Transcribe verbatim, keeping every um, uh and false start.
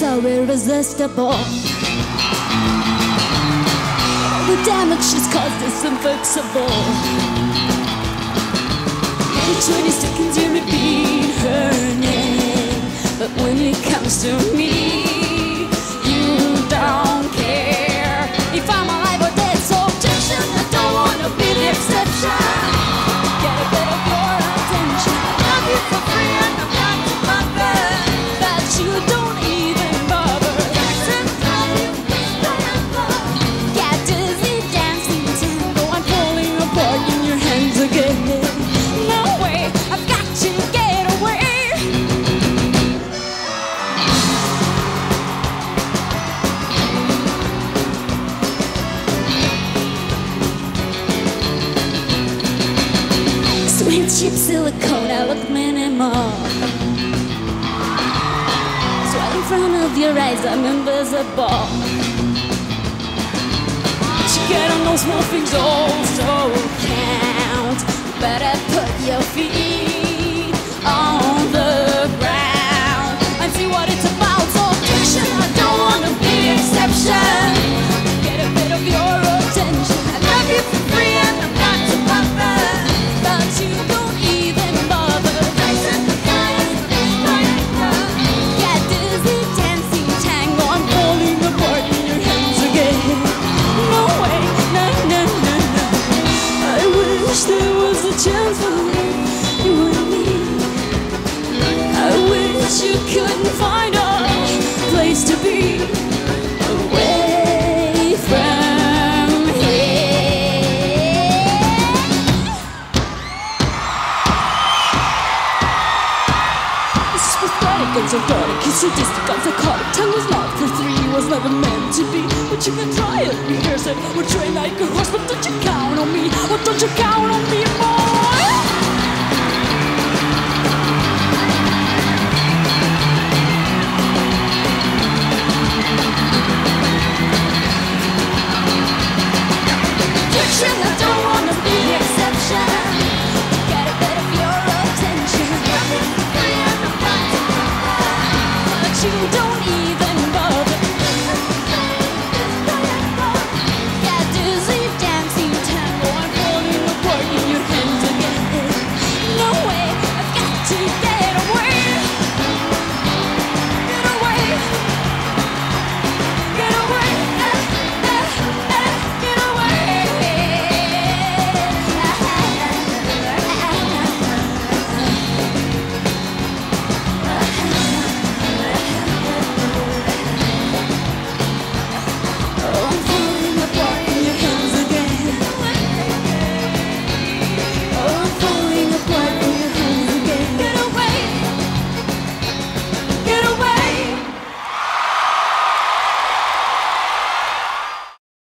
so irresistible. All the damage she's caused is infixable. In twenty seconds you repeat her name, but when it comes to me, you don't care if I'm alive or dead. So objection, I don't wanna be the exception. Get a bit of your attention. I love you for free and I'm not your mother, but you don't even bother. Got dizzy dancing tango. I'm pulling apart in your hands again. No way, I've got to get away. Sweet cheap silicone, I look minimal. In front of your eyes, I'm invisible. She got on those small things, also count. Better put your feet on the ground and see what it's about. So objection, I don't want to be the exception. Get a bit of your attention. I love you for free and I'm not your mother, but you don't even bother. There was a chance for you and me. I wish you couldn't find a place to be away from here. This is pathetic and psychotic, it's sadistic and psychotic. Time was locked for three, was never meant to be. But you can try it, rehearse it, or train like a horse. But don't you count on me, or don't you count